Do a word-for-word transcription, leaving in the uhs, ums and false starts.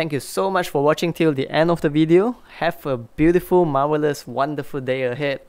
Thank you so much for watching till the end of the video. Have a beautiful, marvelous, wonderful day ahead.